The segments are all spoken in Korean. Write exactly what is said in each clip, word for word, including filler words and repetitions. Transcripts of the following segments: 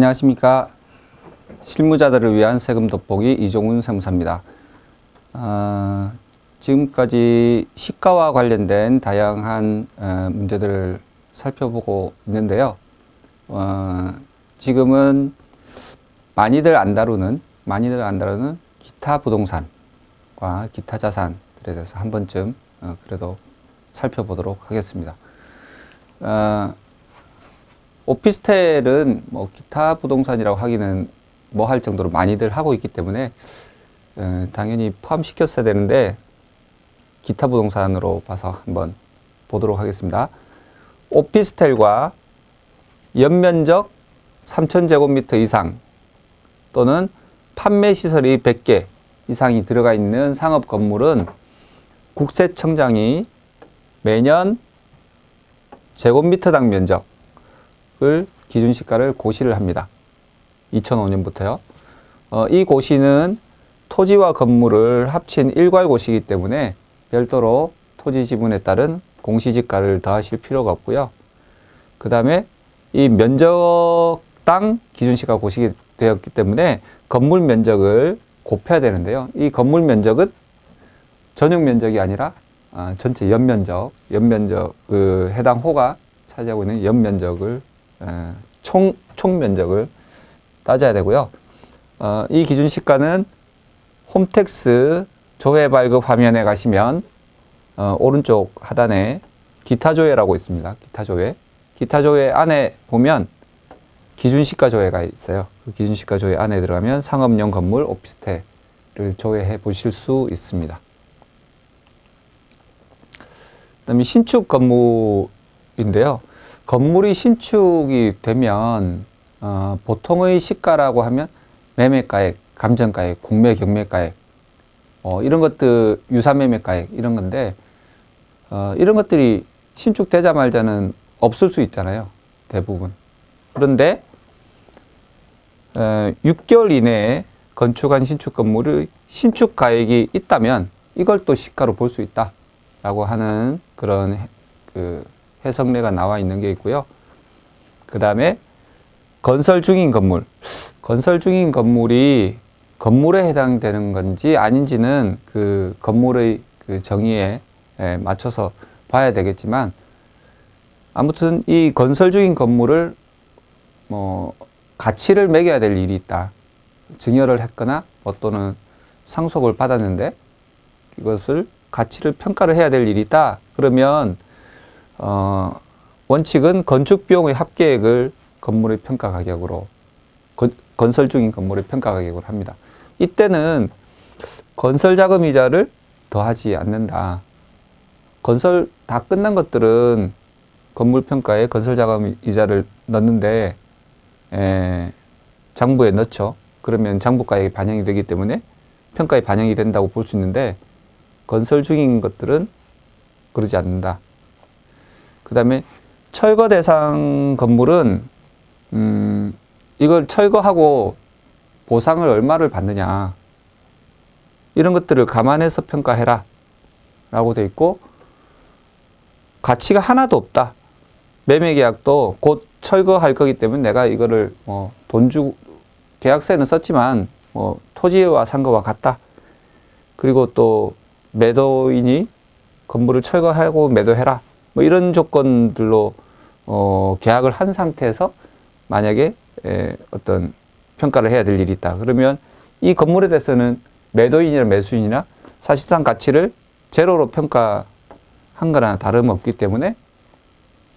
안녕하십니까. 실무자들을 위한 세금 돋보기 이종훈 세무사입니다. 어, 지금까지 시가와 관련된 다양한 어, 문제들을 살펴보고 있는데요. 어, 지금은 많이들 안 다루는, 많이들 안 다루는 기타 부동산과 기타 자산에 대해서 한 번쯤 어, 그래도 살펴보도록 하겠습니다. 어, 오피스텔은 뭐 기타 부동산이라고 하기는 뭐 할 정도로 많이들 하고 있기 때문에 어, 당연히 포함시켰어야 되는데 기타 부동산으로 봐서 한번 보도록 하겠습니다. 오피스텔과 연면적 삼천 제곱미터 이상 또는 판매시설이 백 개 이상이 들어가 있는 상업 건물은 국세청장이 매년 제곱미터당 면적을 기준시가를 고시를 합니다. 이천오 년부터요. 어, 이 고시는 토지와 건물을 합친 일괄 고시이기 때문에 별도로 토지 지분에 따른 공시지가를 더하실 필요가 없고요. 그 다음에 이 면적당 기준시가 고시가 되었기 때문에 건물 면적을 곱해야 되는데요. 이 건물 면적은 전용 면적이 아니라 아, 전체 연면적, 연면적 그 해당 호가 차지하고 있는 연면적을 에, 총, 총면적을 따져야 되고요. 어, 이 기준시가는 홈택스 조회 발급 화면에 가시면 어, 오른쪽 하단에 기타조회라고 있습니다. 기타조회. 기타조회 안에 보면 기준시가 조회가 있어요. 그 기준시가 조회 안에 들어가면 상업용 건물 오피스텔을 조회해 보실 수 있습니다. 그다음에 신축 건물인데요. 건물이 신축이 되면 어, 보통의 시가라고 하면 매매가액, 감정가액, 공매 경매가액 어, 이런 것들, 유사매매가액 이런 건데 어, 이런 것들이 신축되자마자는 없을 수 있잖아요. 대부분. 그런데 어, 육 개월 이내에 건축한 신축 건물의 신축가액이 있다면 이걸 또 시가로 볼 수 있다 라고 하는 그런 그 해석례가 나와 있는 게 있고요. 그 다음에 건설 중인 건물. 건설 중인 건물이 건물에 해당되는 건지 아닌지는 그 건물의 그 정의에 맞춰서 봐야 되겠지만 아무튼 이 건설 중인 건물을 뭐 가치를 매겨야 될 일이 있다. 증여를 했거나 뭐 또는 상속을 받았는데 이것을 가치를 평가를 해야 될 일이 있다. 그러면 어, 원칙은 건축비용의 합계액을 건물의 평가가격으로 건, 건설 중인 건물의 평가가격으로 합니다. 이때는 건설자금이자를 더하지 않는다. 건설 다 끝난 것들은 건물평가에 건설자금이자를 넣는데 에, 장부에 넣죠. 그러면 장부가액이 반영이 되기 때문에 평가에 반영이 된다고 볼 수 있는데 건설 중인 것들은 그러지 않는다. 그 다음에 철거 대상 건물은 음, 이걸 철거하고 보상을 얼마를 받느냐 이런 것들을 감안해서 평가해라 라고 돼 있고 가치가 하나도 없다. 매매계약도 곧 철거할 거기 때문에 내가 이거를 뭐 돈 주고 계약서에는 썼지만 뭐 토지와 산 거와 같다. 그리고 또 매도인이 건물을 철거하고 매도해라. 뭐 이런 조건들로 어, 계약을 한 상태에서 만약에 에, 어떤 평가를 해야 될 일이 있다. 그러면 이 건물에 대해서는 매도인이나 매수인이나 사실상 가치를 제로로 평가한 거나 다름없기 때문에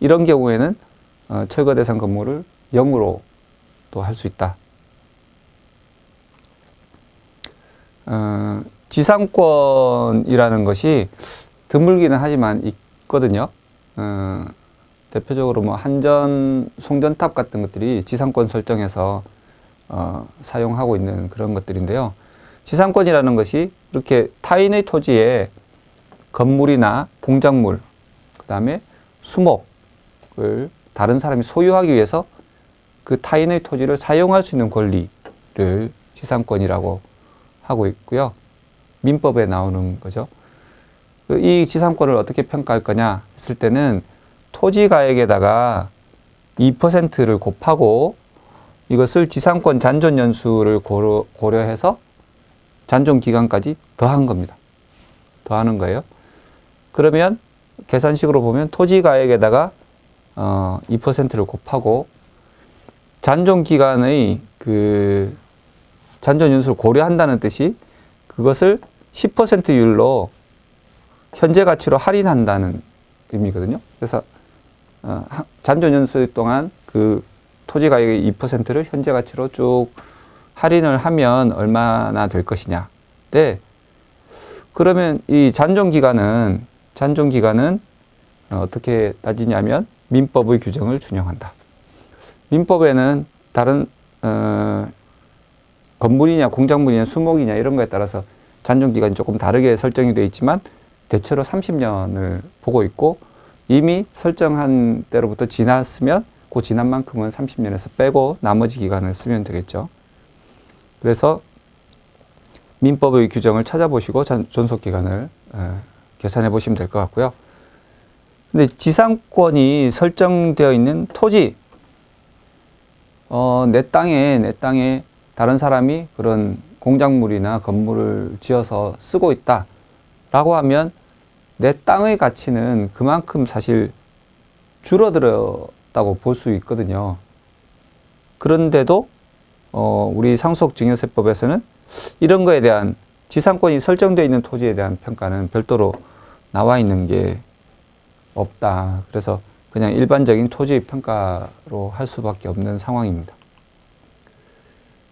이런 경우에는 어, 철거 대상 건물을 영으로 또 할 수 있다. 어, 지상권이라는 것이 드물기는 하지만 있거든요. 어, 대표적으로 뭐 한전, 송전탑 같은 것들이 지상권 설정에서 어, 사용하고 있는 그런 것들인데요. 지상권이라는 것이 이렇게 타인의 토지에 건물이나 공작물, 그 다음에 수목을 다른 사람이 소유하기 위해서 그 타인의 토지를 사용할 수 있는 권리를 지상권이라고 하고 있고요. 민법에 나오는 거죠. 이 지상권을 어떻게 평가할 거냐 했을 때는 토지가액에다가 이 퍼센트를 곱하고 이것을 지상권 잔존 연수를 고려, 고려해서 잔존 기간까지 더한 겁니다. 더하는 거예요. 그러면 계산식으로 보면 토지가액에다가 어, 이 퍼센트를 곱하고 잔존 기간의 그 잔존 연수를 고려한다는 뜻이 그것을 십 퍼센트율로 현재 가치로 할인한다는 의미거든요. 그래서 어, 잔존 연수 동안 그 토지 가액의 이 퍼센트를 현재 가치로 쭉 할인을 하면 얼마나 될 것이냐. 네. 그러면 이 잔존 기간은 잔존 기간은 어떻게 따지냐면 민법의 규정을 준용한다. 민법에는 다른 어, 건물이냐 공작물이냐 수목이냐 이런 거에 따라서 잔존 기간이 조금 다르게 설정이 되어 있지만 대체로 삼십 년을 보고 있고 이미 설정한 때로부터 지났으면 그 지난 만큼은 삼십 년에서 빼고 나머지 기간을 쓰면 되겠죠. 그래서 민법의 규정을 찾아보시고 존속기간을 계산해 보시면 될 것 같고요. 근데 지상권이 설정되어 있는 토지, 어, 내 땅에, 내 땅에 다른 사람이 그런 공작물이나 건물을 지어서 쓰고 있다 라고 하면 내 땅의 가치는 그만큼 사실 줄어들었다고 볼 수 있거든요. 그런데도 어, 우리 상속증여세법에서는 이런 거에 대한 지상권이 설정되어 있는 토지에 대한 평가는 별도로 나와 있는 게 없다. 그래서 그냥 일반적인 토지 평가로 할 수밖에 없는 상황입니다.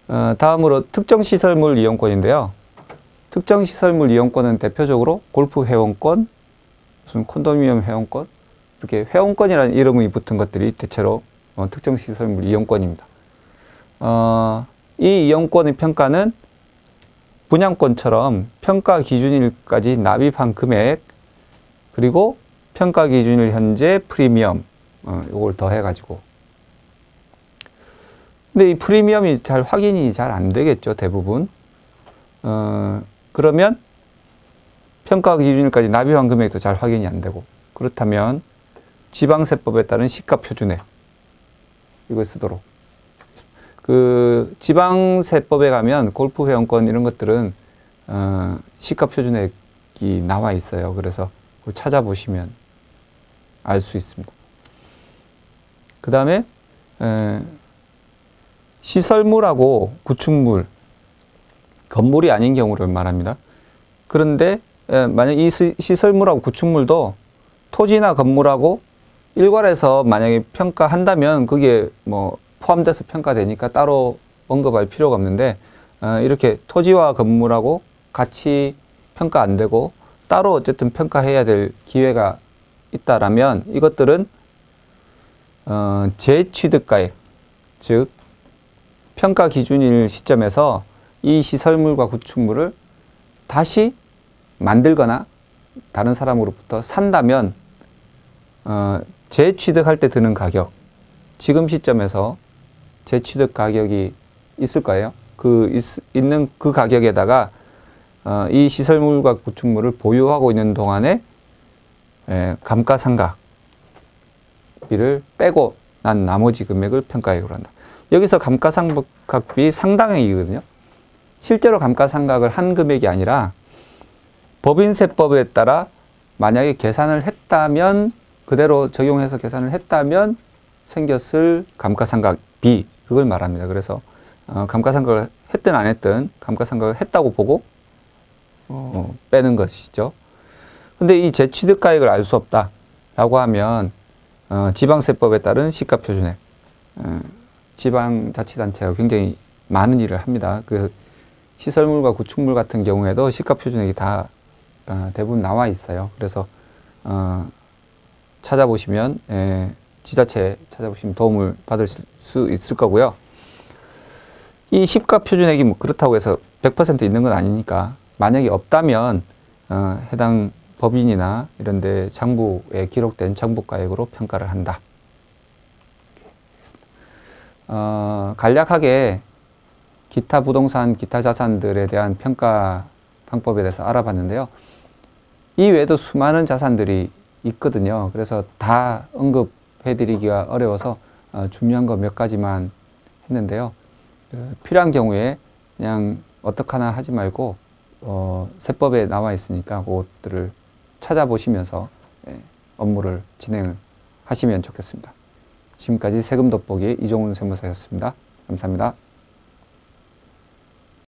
어, 다음으로 특정시설물 이용권인데요. 특정시설물 이용권은 대표적으로 골프 회원권, 무슨 콘도미니엄 회원권, 이렇게 회원권이라는 이름이 붙은 것들이 대체로 어, 특정시설물 이용권입니다. 어, 이 이용권의 평가는 분양권처럼 평가 기준일까지 납입한 금액, 그리고 평가 기준일 현재 프리미엄, 어, 이걸 더해가지고. 근데 이 프리미엄이 잘 확인이 잘 안 되겠죠, 대부분. 어, 그러면 평가 기준일까지 납입한 금액도 잘 확인이 안 되고, 그렇다면 지방세법에 따른 시가표준액, 이걸 쓰도록. 그 지방세법에 가면 골프 회원권 이런 것들은 어, 시가표준액이 나와 있어요. 그래서 그걸 찾아보시면 알 수 있습니다. 그 다음에 시설물하고 구축물, 건물이 아닌 경우를 말합니다. 그런데 에, 만약 이 시, 시설물하고 구축물도 토지나 건물하고 일괄해서 만약에 평가한다면 그게 뭐 포함돼서 평가되니까 따로 언급할 필요가 없는데 어, 이렇게 토지와 건물하고 같이 평가 안 되고 따로 어쨌든 평가해야 될 기회가 있다라면 이것들은 어, 재취득가액, 즉 평가 기준일 시점에서 이 시설물과 구축물을 다시 만들거나 다른 사람으로부터 산다면 어, 재취득할 때 드는 가격, 지금 시점에서 재취득 가격이 있을 거예요. 그 있, 있는 그 가격에다가 어, 이 시설물과 구축물을 보유하고 있는 동안에 에, 감가상각비를 빼고 난 나머지 금액을 평가액으로 한다. 여기서 감가상각비 상당액이거든요. 실제로 감가상각을 한 금액이 아니라 법인세법에 따라 만약에 계산을 했다면, 그대로 적용해서 계산을 했다면 생겼을 감가상각비, 그걸 말합니다. 그래서 어, 감가상각을 했든 안 했든 감가상각을 했다고 보고 어, 빼는 것이죠. 근데 이 재취득가액을 알 수 없다라고 하면 어, 지방세법에 따른 시가표준액, 어, 지방자치단체가 굉장히 많은 일을 합니다. 그 시설물과 구축물 같은 경우에도 시가표준액이 다 어, 대부분 나와 있어요. 그래서 어, 찾아보시면 에, 지자체 찾아보시면 도움을 받을 수 있을 거고요. 이 시가표준액이 뭐 그렇다고 해서 백 퍼센트 있는 건 아니니까 만약에 없다면 어, 해당 법인이나 이런 데 장부에 기록된 장부가액으로 평가를 한다. 어, 간략하게 기타 부동산, 기타 자산들에 대한 평가 방법에 대해서 알아봤는데요. 이 외에도 수많은 자산들이 있거든요. 그래서 다 언급해드리기가 어려워서 중요한 거 몇 가지만 했는데요. 필요한 경우에 그냥 어떡하나 하지 말고 어, 세법에 나와 있으니까 그것들을 찾아보시면서 업무를 진행을 하시면 좋겠습니다. 지금까지 세금 돋보기 이종훈 세무사였습니다. 감사합니다.